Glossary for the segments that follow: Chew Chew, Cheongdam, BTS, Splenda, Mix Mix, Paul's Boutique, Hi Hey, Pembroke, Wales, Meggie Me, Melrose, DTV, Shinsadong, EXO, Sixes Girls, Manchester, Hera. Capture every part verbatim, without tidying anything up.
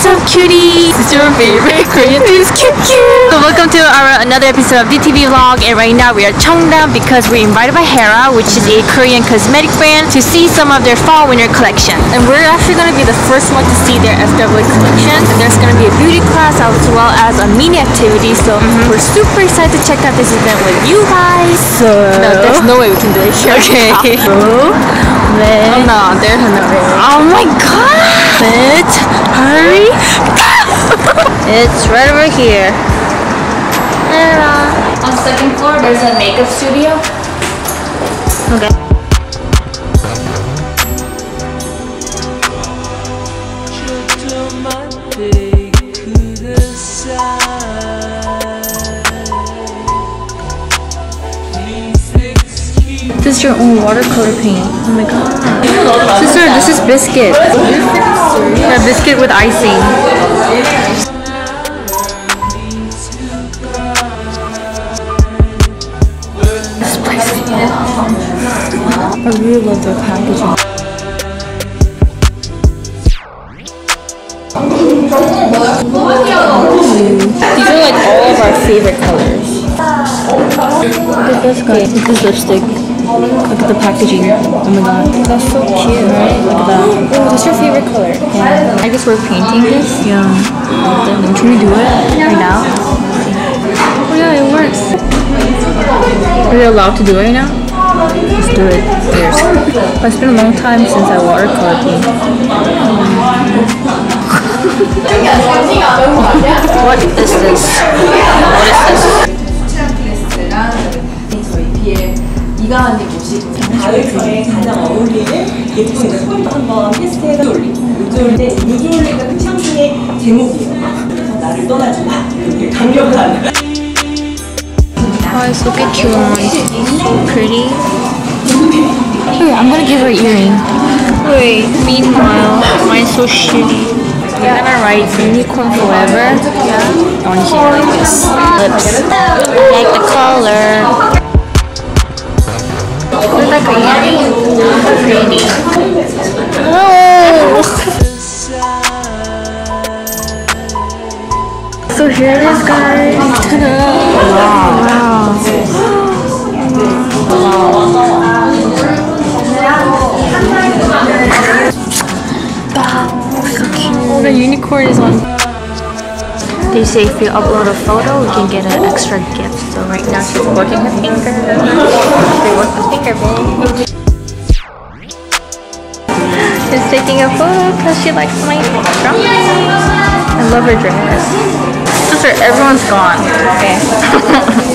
What's up, cuties? It's your favorite Korean news, Q Q. So welcome to our another episode of D T V vlog, and right now we are Cheongdam because we're invited by Hera, which is a Korean cosmetic brand, to see some of their fall winter collection. And we're actually going to be the first one to see their F W collection. And there's going to be a beauty class as well as a mini activity. So mm-hmm. we're super excited to check out this event with you guys. So no, there's no way we can do it here. Okay. okay. Oh, oh no, there's no way. Oh my god! Let's hurry. It's right over here. Ta-da. On the second floor, there's a makeup studio. Okay. This is your own watercolor paint. Oh my god. Sister, this is biscuit. Yeah, biscuit with icing. Spicy. I really love their packaging. Mm. These are like all of our favorite colors. Look at this, this lipstick. Look at the packaging. Oh my god. That's so cute, right? Look at that. Oh, what's your favorite color? Yeah. I guess we're painting this. Yeah. Um, can we do it right now? Oh yeah, it works. Are they allowed to do it right now? Let's do it. There's. It's been a long time since I watercolor paint. What is this? What is this? Guys, look at Q-On. So pretty. Ooh, I'm gonna give her an earring. Wait, meanwhile, mine's so shitty. I'm gonna write unicorn forever yeah. on here like this. Lips. I like the color. Look like a yummy pretty. Whoa! So here it is, guys. Ta-da! Wow. Wow. Wow. So cute. Oh, the unicorn is on. They say if you upload a photo, you can get an extra gift. So right now she's working her finger. They work the finger, babe. She's taking a photo because she likes my dress. I love her dress. Sister, everyone's gone. Okay.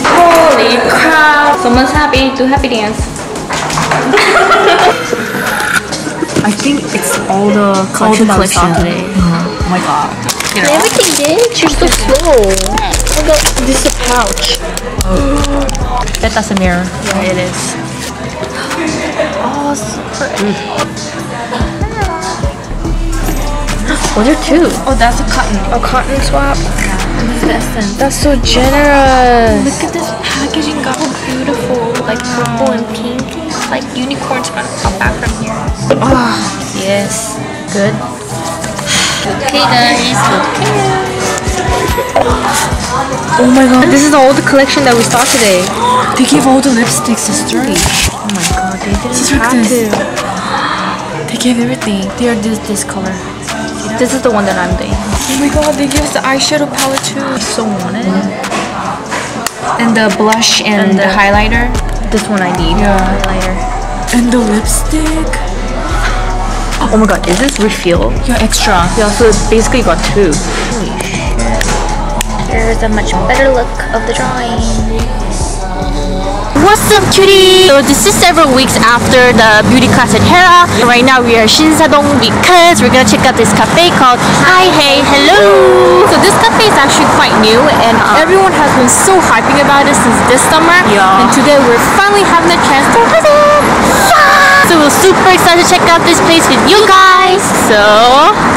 Holy crap! Someone's happy. Do happy dance. I think it's all the collection, all the collection. today. Mm-hmm. Oh my god. You know. Everything, bitch. You're so slow. Oh my god, this is a pouch. Oh. I bet that's a mirror. Yeah, it is. Oh, super. Mm. What are two? Oh, that's a cotton. A cotton swap? Yeah. And this is the essence. That's so generous. Look at this packaging, guys. So beautiful. Like purple and pink. It's like unicorns on the back from here. Oh, yes. Good. Okay, guys. Okay. Oh my god, this is all the collection that we saw today. They gave all the lipsticks, sister. Oh my god, they didn't sister, have this. to. They gave everything. They are this, this color. This is the one that I'm doing. Oh my god, they gave us the eyeshadow palette too. I so wanted. Mm-hmm. And the blush and, and the, the highlighter. This one I need. Yeah. Highlighter. And the lipstick. Oh my god, is this refill? Yeah, extra. Yeah, so it's basically got two. Holy shit. There's a much better look of the drawing. What's up, cutie? So this is several weeks after the beauty class at Hera. Right now we are Shinsadong because we're gonna check out this cafe called Hi Hey, Hello. So this cafe is actually quite new, and uh, everyone has been so hyping about it since this summer. Yeah. And today we're finally having a chance to visit. Yeah. So we're super excited to check out this place with you guys. So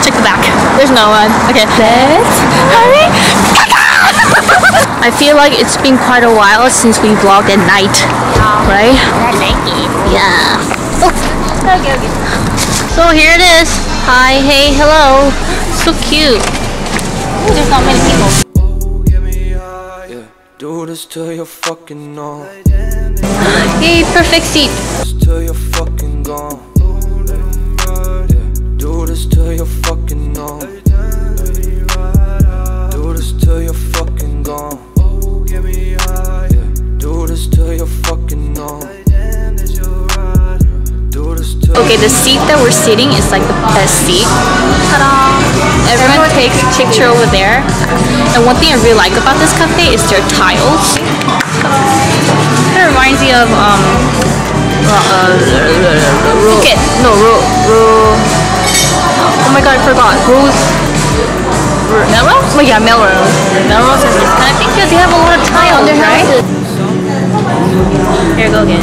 check the back. There's no one. Okay, let's hurry. I feel like it's been quite a while since we vlogged at night, yeah. right? I like it. Yeah. Oh. Okay, okay. So here it is. Hi, hey, hello. so cute. Ooh, there's not many people. Yeah, do this till you're fucking gone. Hey, perfect seat. Till you're fucking gone. Do this till you're fucking gone. Do this till you're fucking gone. Do this till you're fucking gone. Okay, the seat that we're sitting is like the best seat. Ta-da! Everyone takes a picture over there. And one thing I really like about this cafe is their tiles. It reminds me of um, Phuket. No, Ro. Ro. Oh my god, I forgot. Rose. Melrose? Oh yeah, Melrose. Melrose. And I think that they have a lot of tiles, right? Here we go again.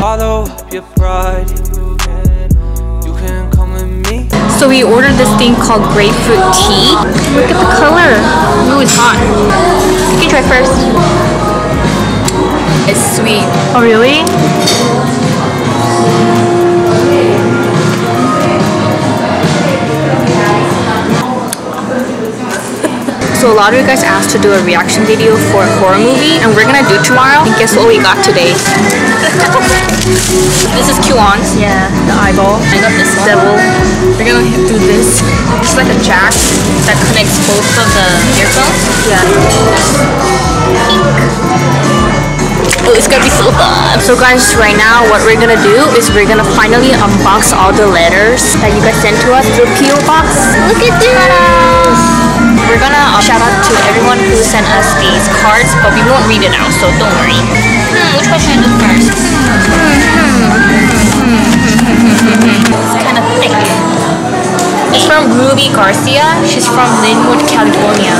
Follow your pride. You can come with me. So we ordered this thing called grapefruit tea. Look at the color. Ooh, it's hot. Can you try first? It's sweet. Oh really? So a lot of you guys asked to do a reaction video for a horror movie, and we're gonna do tomorrow. And guess what we got today? This is Q-On. Yeah. The eyeball. I got this one. Devil. We're gonna do this. It's like a jack that connects both of the earphones. Yeah. Eek. Oh, it's gonna be so fun. So guys, right now what we're gonna do is we're gonna finally unbox all the letters that you guys sent to us through P O Box. Look at this. We're gonna uh, shout out to everyone who sent us these cards, but we won't read it out, so don't worry. Hmm, which one should I do first? It's kind of thick. It's from Ruby Garcia. She's from Linwood, California.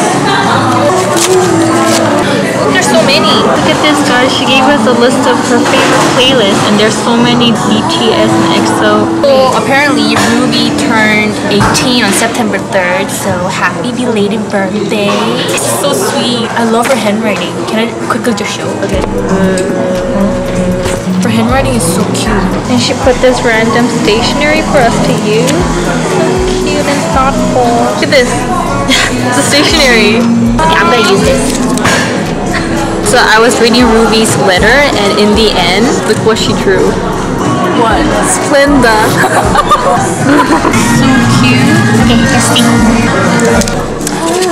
Ooh, there's so many. Look at this, guys. She gave us a list of her favorite playlists, and there's so many B T S and E X O. So apparently, Ruby turned eighteen on September third, so happy belated birthday. It's so sweet. I love her handwriting. Can I quickly just show? Okay. Her handwriting is so cute. And she put this random stationery for us to use. So cute and thoughtful. Look at this. It's a stationery. Okay, I'm gonna use this. So I was reading Ruby's letter, and in the end, look what she drew. What? Splenda. So cute. Okay, let's see. Oh.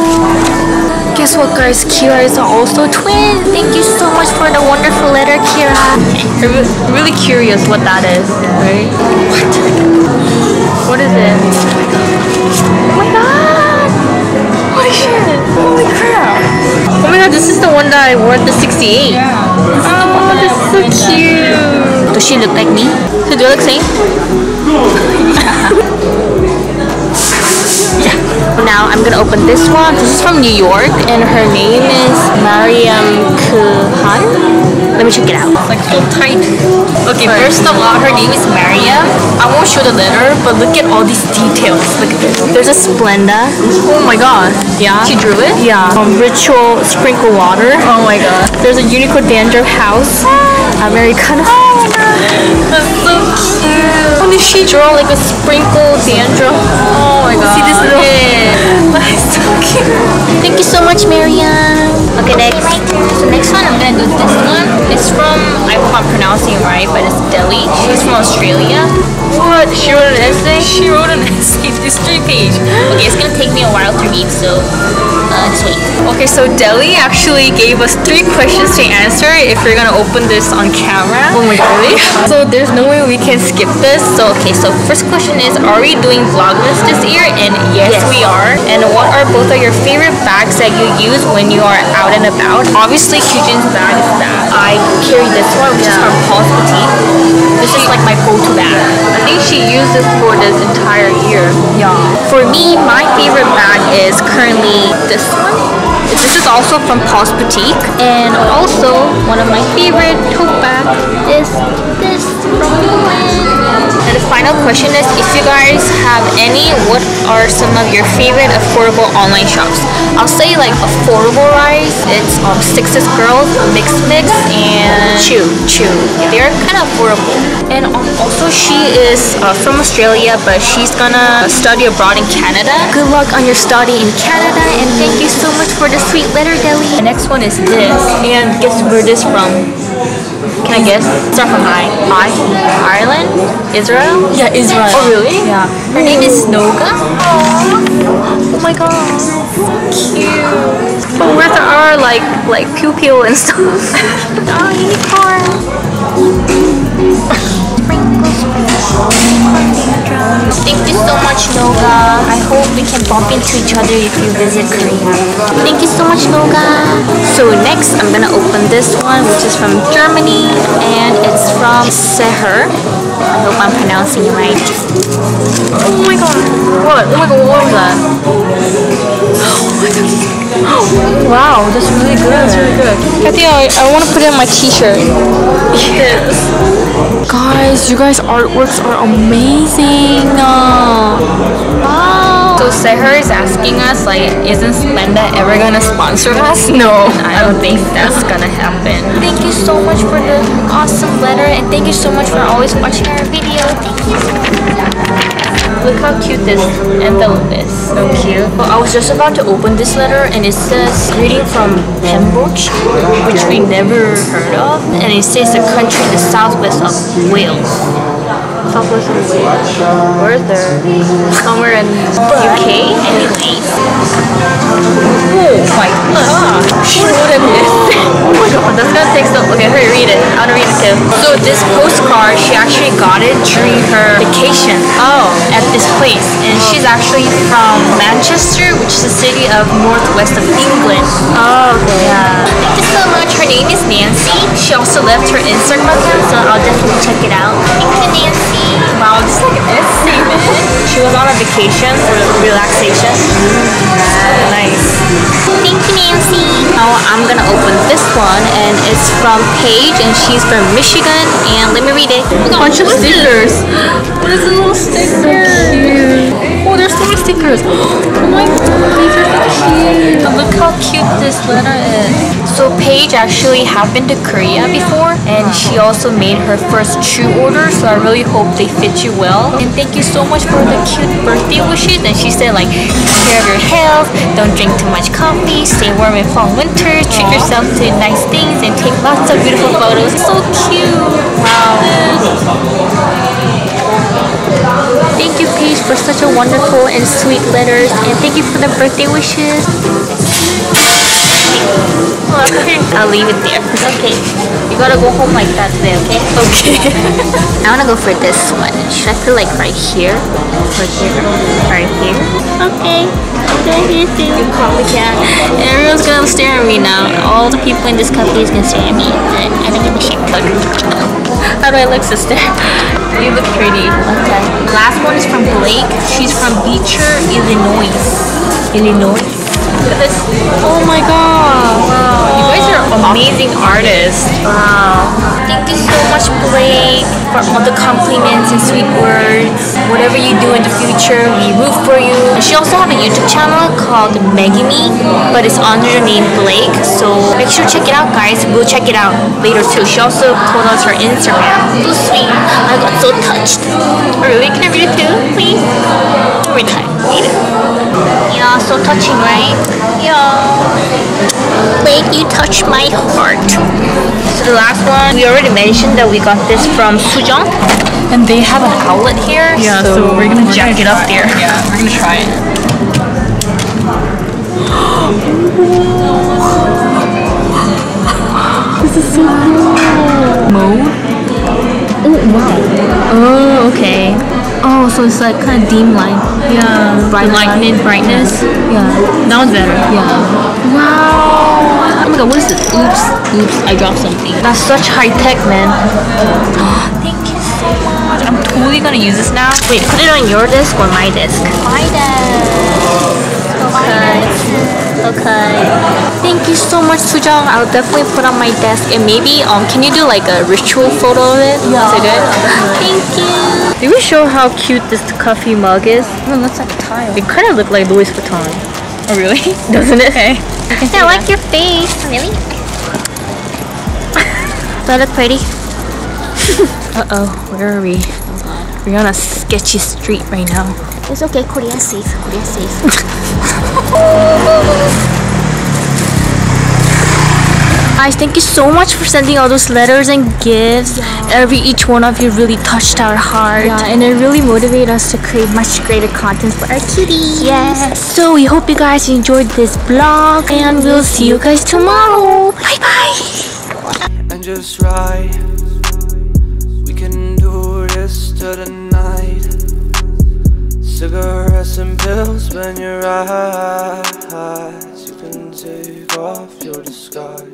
Guess what, guys? Kira is also twin. Thank you so much for the wonderful letter, Kira. I'm really curious what that is, right? What? What is it? Oh my god! What is it? Holy crap! Oh my god, this is the one that I wore at the sixty-eight. Yeah. This is the one that is so cute. Does she look like me? So do I look same? Yeah. Now I'm gonna open this one. This is from New York, and her name is Mariam Kuhan. Let me check it out. It's like so tight. Okay, first of all, her name is Mariam. I won't show the letter, but look at all these details. Look at this. There's a Splenda. Oh my god. Yeah. She drew it? Yeah. Um, ritual sprinkle water. Oh my god. There's a Unico Dandruff house. Americana. Oh, that's so cute. How did she draw like a sprinkle dandruff? Oh my god. See this little head. That is so cute. Thank you so much, Mariam. Okay, next. So next one, I'm gonna do this one. It's from, I hope I'm pronouncing it right, but it's Delhi. She's from Australia. What? She wrote an essay? She wrote an essay. It's three page. Okay, it's gonna take me a while to read, so uh, just wait. Okay, so Delhi actually gave us three questions to answer if we're gonna open this on camera. Oh my god. So there's no way we can skip this. So okay, so first question is, are we doing Vlogmas this year? And yes, yes, we are. And what are both of your favorite bags that you use when you are out and about? Obviously, Hyojin's bag is that. I carry this one, which yeah. is from Paul's Boutique. This is like my go-to bag. I think she used this for this entire year. Yeah. For me, my favorite bag is currently this one. This is also from Paul's Boutique, and also one of my favorite tote bags is this from Q-On. And the final question is, if you guys have have any, what are some of your favorite affordable online shops? I'll say like affordable wise, it's um, Sixes Girls, Mix Mix, and Chew Chew. They're kind of affordable. And um, also she is uh, from Australia, but she's gonna study abroad in Canada. Good luck on your study in Canada, and thank you so much for the sweet letter, Deli. The next one is this, and guess where this from? Can I guess? It's not from I. I? Ireland? Israel? Yeah, Israel. Oh, really? Yeah. Her name is Noga. Aww. Oh my god. So cute. But where there are like, like pew pew and stuff. Oh, unicorn. Thank you so much, Noga. I hope we can bump into each other if you visit Korea. Thank you so much, Noga. So next, I'm gonna open this one, which is from Germany, and it's from Seher. I hope I'm pronouncing it right. Oh my god! What? Oh my god! What was that? Oh my god! Oh, wow, that's really good. That's really good. I think I, I want to put it on my T-shirt. Yes. Guys, you guys' artworks are amazing. Uh, wow. So Seher is asking us like, isn't Splenda ever gonna sponsor us? No, I don't think that's gonna happen. Thank you so much for the awesome letter, and thank you so much for always watching our video. Thank you so much. Look how cute this envelope is. So cute. Well, I was just about to open this letter, and it says greeting from Pembroke, which we never heard of, and it says the country the southwest of Wales. Southwest of Wales. Where is there? Somewhere in U K? Anyway. Oh my god. What a mess. Oh my god, that's gonna take some. Okay, hurry, read it. I wanna read it too. So this postcard, she actually got it during her vacation. Oh. At this place. And she's actually from Manchester, which is a city of northwest of England. Oh, okay. Yeah. Thank you so much. Her name is Nancy. She also left her Instagram account, so I'll definitely check it out. Thank you, Nancy. Wow, just like an essay. She was on a vacation for relaxation. Yeah. Nice. Thank you, Nancy. Now I'm gonna open this one, and it's from Paige, and she's from Michigan. And let me read it. Oh, bunch of stickers. What is the little sticker? So cute. Oh, there's so many stickers. Oh my god, these are so cute. But look how cute this letter is. So Paige actually had been to Korea before, and she also made her first Chew order. So I really hope they fit you well, and thank you so much for the cute birthday wishes. And she said like, take care of your health, don't drink too much coffee, stay warm in fall and winter, treat yourself to nice things, and take lots of beautiful photos. So cute. Wow. Thank you, Paige, for such a wonderful and sweet letters, and thank you for the birthday wishes. Okay. I'll leave it there. Okay. You gotta go home like that today, okay? Okay. I wanna go for this one. Should I put like right here? Right here? Right here? Okay. Okay, you probably can. Everyone's gonna stare at me now. All the people in this cafe is gonna stare at me. I don't give a shit. How do I look, sister? You look pretty. Okay. Last one is from Blake. She's from Beecher, Illinois. Illinois? This. Oh my god! Wow. You guys are amazing artists. Wow! Thank you so much, Blake, for all the compliments and sweet words. Whatever you do in the future, we root for you. She also has a YouTube channel called Meggie Me, but it's under the name Blake. So make sure to check it out, guys. We'll check it out later too. She also told us her Instagram. So sweet. I got so touched. Really? Can I read it too, please? Read it. Read it. Yeah, so touching, right? Yeah. Blake, you touched my heart. So the last one, we already mentioned that we got this from Sujong, and they have an outlet here. Yeah, so, so we're gonna we're jack gonna it up there. It. Yeah, we're gonna try it. This is so cool. Mode? Oh wow. Oh okay. Oh, so it's like kind of dim light. Yeah. Bright lightning brightness. Yeah. That one's better. Yeah. Wow. Oh my god, what is this? Oops. Oops, I dropped something. That's such high tech, man. Oh, thank you so much. I'm totally gonna use this now. Wait, put it on your desk or my desk? My desk. So Okay. Okay. Thank you so much, Sujong. I'll definitely put on my desk, and maybe um, can you do like a ritual photo of it? Yeah. Is it good? Thank you. Did we show how cute this coffee mug is? No, that's like tile. It kind of looks like Louis Vuitton. Oh really? Doesn't it? Okay. I, I like that. Your face. Really? Does that look pretty? Uh oh, where are we? We're on a sketchy street right now. It's okay, Korea's safe. Korea's safe. Guys, thank you so much for sending all those letters and gifts. Yeah. Every each one of you really touched our heart. Yeah, and it really motivated us to create much greater content for our cuties. Yes. So we hope you guys enjoyed this vlog, and we'll see you guys tomorrow. Bye bye. And just right. To the night, cigarettes and pills. When you're eyes, you can take off your disguise.